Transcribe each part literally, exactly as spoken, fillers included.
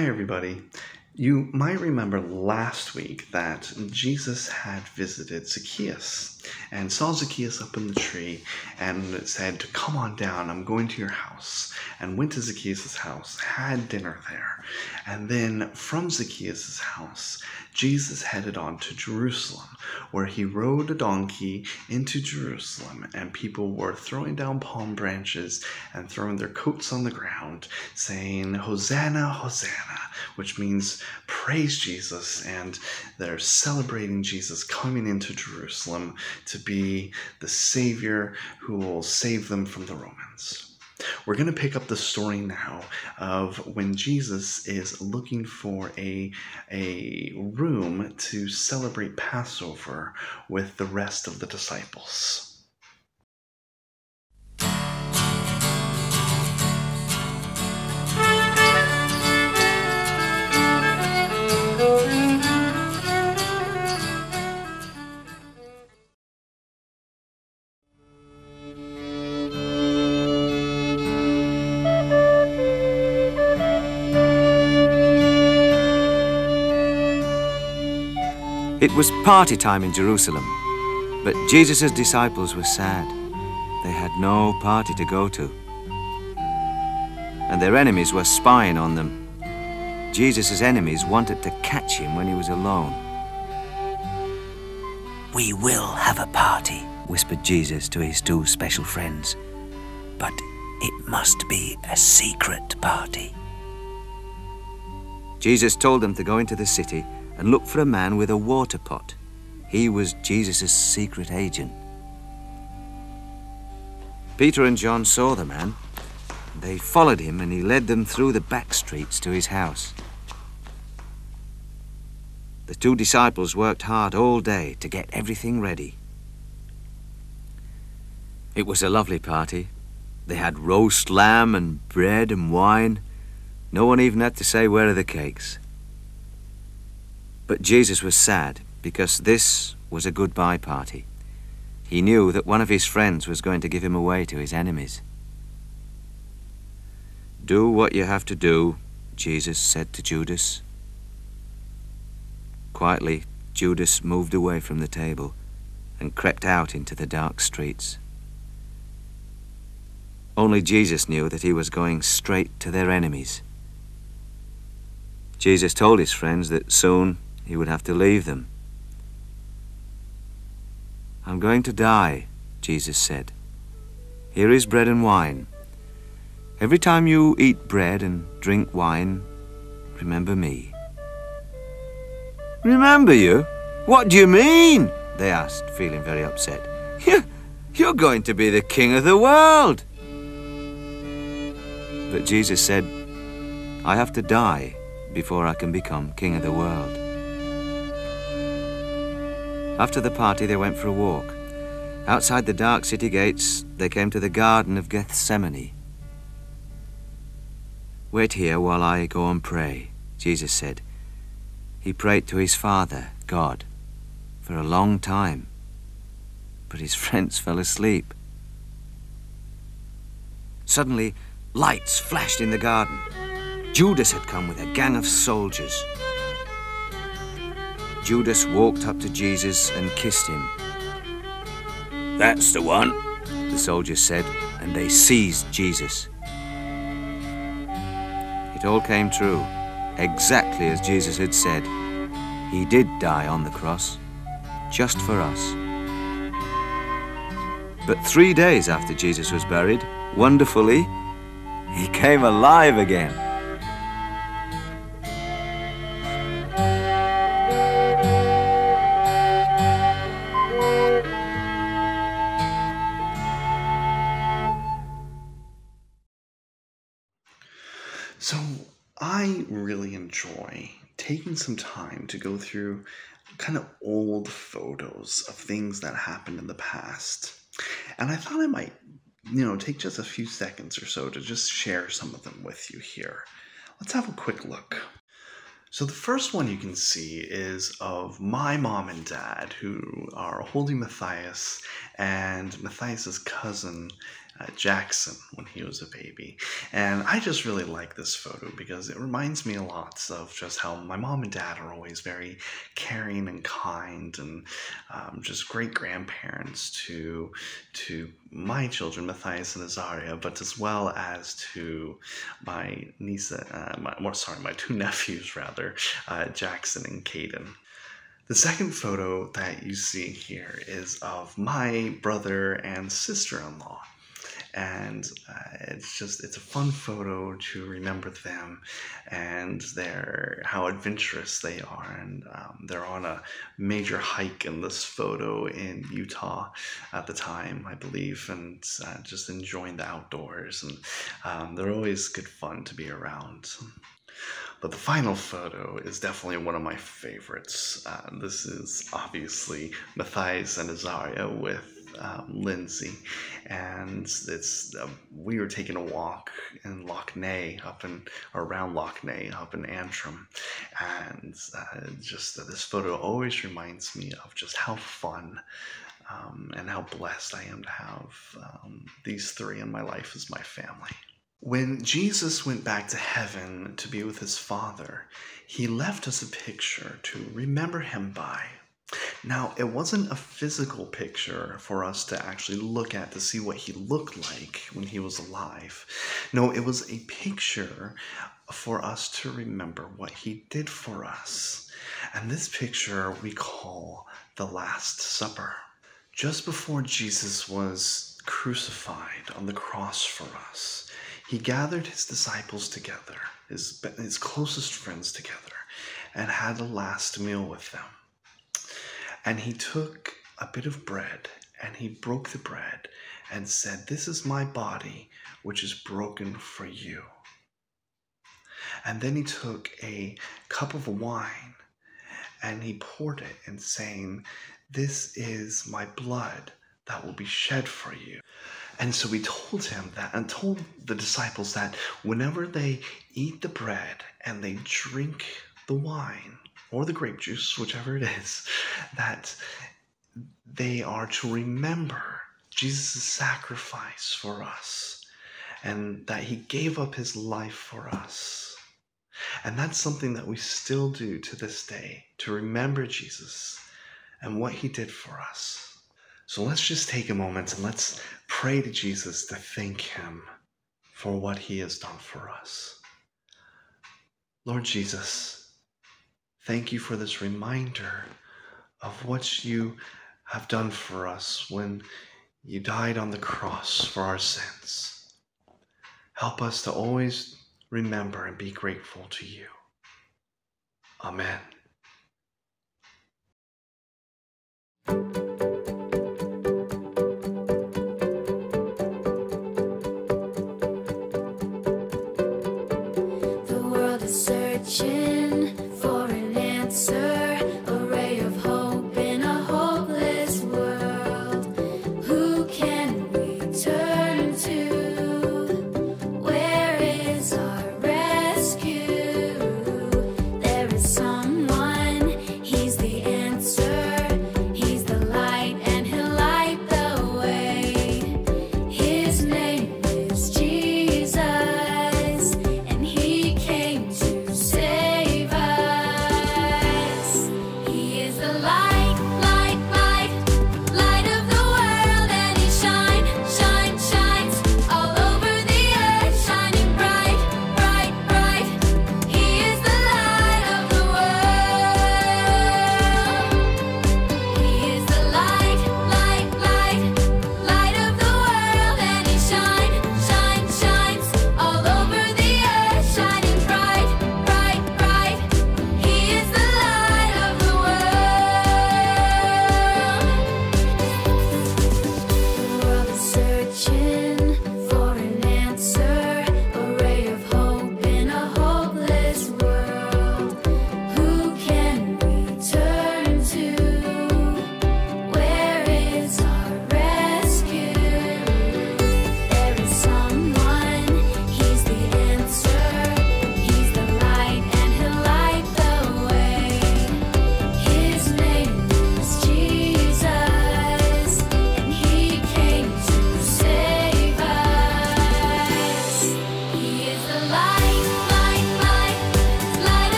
Hi, everybody. You might remember last week that Jesus had visited Zacchaeus and saw Zacchaeus up in the tree and said, "Come on down, I'm going to your house," and went to Zacchaeus' house, had dinner there. And then from Zacchaeus' house, Jesus headed on to Jerusalem, where he rode a donkey into Jerusalem, and people were throwing down palm branches and throwing their coats on the ground, saying, "Hosanna, Hosanna," which means praise Jesus, and they're celebrating Jesus coming into Jerusalem to be the Savior who will save them from the Romans. We're going to pick up the story now of when Jesus is looking for a, a room to celebrate Passover with the rest of the disciples. It was party time in Jerusalem, but Jesus' disciples were sad. They had no party to go to, and their enemies were spying on them. Jesus' enemies wanted to catch him when he was alone. "We will have a party," whispered Jesus to his two special friends, "but it must be a secret party." Jesus told them to go into the city and look for a man with a water pot. He was Jesus' secret agent. Peter and John saw the man. They followed him, and he led them through the back streets to his house. The two disciples worked hard all day to get everything ready. It was a lovely party. They had roast lamb and bread and wine. No one even had to say, "Where are the cakes?" But Jesus was sad, because this was a goodbye party. He knew that one of his friends was going to give him away to his enemies. "Do what you have to do," Jesus said to Judas. Quietly, Judas moved away from the table and crept out into the dark streets. Only Jesus knew that he was going straight to their enemies. Jesus told his friends that soon he would have to leave them. "I'm going to die," Jesus said. "Here is bread and wine. Every time you eat bread and drink wine, remember me." "Remember you? What do you mean?" they asked, feeling very upset. "You're going to be the king of the world." But Jesus said, "I have to die before I can become king of the world." After the party, they went for a walk. Outside the dark city gates, they came to the Garden of Gethsemane. "Wait here while I go and pray," Jesus said. He prayed to his Father, God, for a long time, but his friends fell asleep. Suddenly, lights flashed in the garden. Judas had come with a gang of soldiers. Judas walked up to Jesus and kissed him. "That's the one," the soldiers said, and they seized Jesus. It all came true, exactly as Jesus had said. He did die on the cross, just for us. But three days after Jesus was buried, wonderfully, he came alive again. So I really enjoy taking some time to go through kind of old photos of things that happened in the past. And I thought I might, you know, take just a few seconds or so to just share some of them with you here. Let's have a quick look. So the first one you can see is of my mom and dad, who are holding Matthias and Matthias's cousin, uh, Jackson when he was a baby. And I just really like this photo because it reminds me a lot of just how my mom and dad are always very caring and kind and um, just great grandparents to to my children, Matthias and Azaria, but as well as to my niece, uh, my, well, sorry, my two nephews rather, uh, Jackson and Kaden. The second photo that you see here is of my brother and sister-in-law. And uh, it's just, it's a fun photo to remember them and their, how adventurous they are. And um, they're on a major hike in this photo in Utah at the time, I believe, and uh, just enjoying the outdoors. And um, they're always good fun to be around. But the final photo is definitely one of my favorites. Uh, this is obviously Matthias and Azaria with Um, Lindsay, and it's uh, we were taking a walk in Loch Ney, up in around Loch Ney, up in Antrim, and uh, just uh, this photo always reminds me of just how fun um, and how blessed I am to have um, these three in my life as my family. When Jesus went back to heaven to be with his Father, he left us a picture to remember him by. Now, it wasn't a physical picture for us to actually look at to see what he looked like when he was alive. No, it was a picture for us to remember what he did for us. And this picture we call the Last Supper. Just before Jesus was crucified on the cross for us, he gathered his disciples together, his, his closest friends together, and had a last meal with them. And he took a bit of bread, and he broke the bread and said, "This is my body, which is broken for you." And then he took a cup of wine, and he poured it and saying, "This is my blood that will be shed for you." And so he told him that, and told the disciples that whenever they eat the bread and they drink the wine, or the grape juice, whichever it is, that they are to remember Jesus' sacrifice for us and that he gave up his life for us. And that's something that we still do to this day, to remember Jesus and what he did for us. So let's just take a moment and let's pray to Jesus to thank him for what he has done for us. Lord Jesus, thank you for this reminder of what you have done for us when you died on the cross for our sins. Help us to always remember and be grateful to you. Amen. The world is searching for an answer. There is someone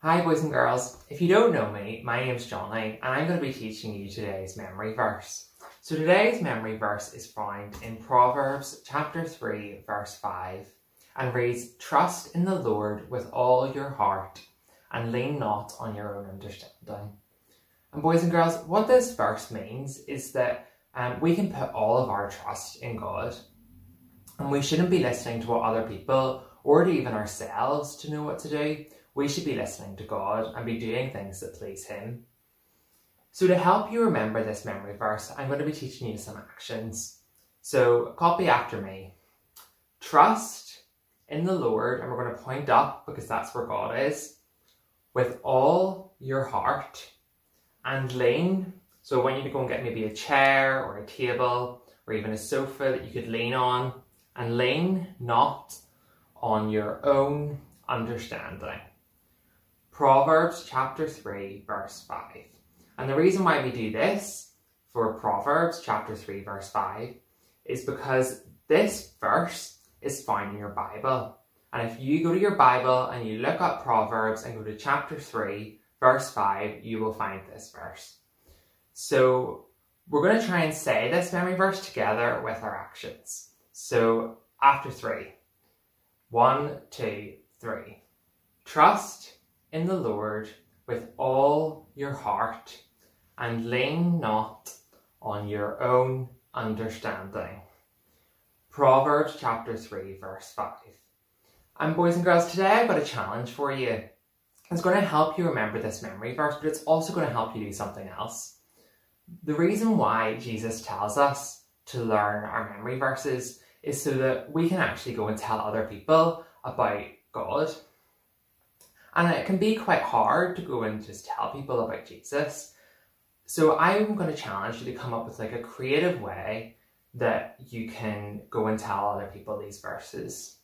Hi boys and girls, if you don't know me, my name's Johnny and I'm going to be teaching you today's memory verse. So today's memory verse is found in Proverbs chapter three verse five and reads, "Trust in the Lord with all your heart and lean not on your own understanding." And boys and girls, what this verse means is that um, we can put all of our trust in God and we shouldn't be listening to what other people or even ourselves to know what to do. We should be listening to God and be doing things that please Him. So to help you remember this memory verse, I'm going to be teaching you some actions. So copy after me. Trust in the Lord, and we're going to point up because that's where God is, with all your heart, and lean. So I want you to go and get maybe a chair or a table or even a sofa that you could lean on, and lean not on your own understanding. Proverbs chapter three verse five. And the reason why we do this for Proverbs chapter three verse five is because this verse is found in your Bible. And if you go to your Bible and you look up Proverbs and go to chapter three verse five, you will find this verse. So we're going to try and say this memory verse together with our actions. So after three. One, two, three. Trust in the Lord with all your heart and lean not on your own understanding. Proverbs chapter three verse five. And boys and girls, today I've got a challenge for you. It's going to help you remember this memory verse, but it's also going to help you do something else. The reason why Jesus tells us to learn our memory verses is so that we can actually go and tell other people about God. And it can be quite hard to go and just tell people about Jesus. So I'm going to challenge you to come up with like a creative way that you can go and tell other people these verses.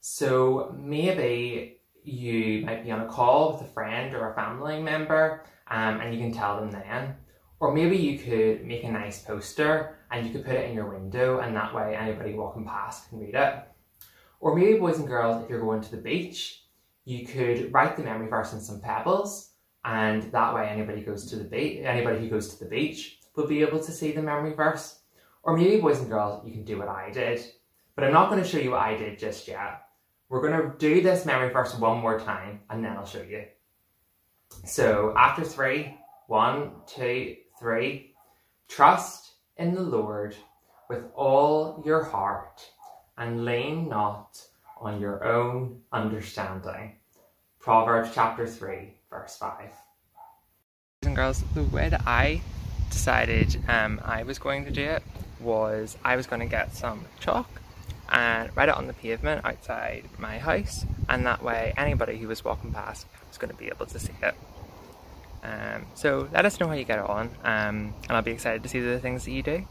So maybe you might be on a call with a friend or a family member um, and you can tell them then. Or maybe you could make a nice poster and you could put it in your window and that way anybody walking past can read it. Or maybe boys and girls, if you're going to the beach, you could write the memory verse in some pebbles, and that way anybody goes to the beach, anybody who goes to the beach will be able to see the memory verse. Or maybe, boys and girls, you can do what I did, but I'm not going to show you what I did just yet. We're going to do this memory verse one more time, and then I'll show you. So after three, one, two, three. Trust in the Lord with all your heart, and lean not on your own understanding. Proverbs chapter three verse five. Boys and girls, the way that I decided um, I was going to do it was I was going to get some chalk and write it on the pavement outside my house, and that way anybody who was walking past was going to be able to see it. Um, so let us know how you get on um, and I'll be excited to see the things that you do.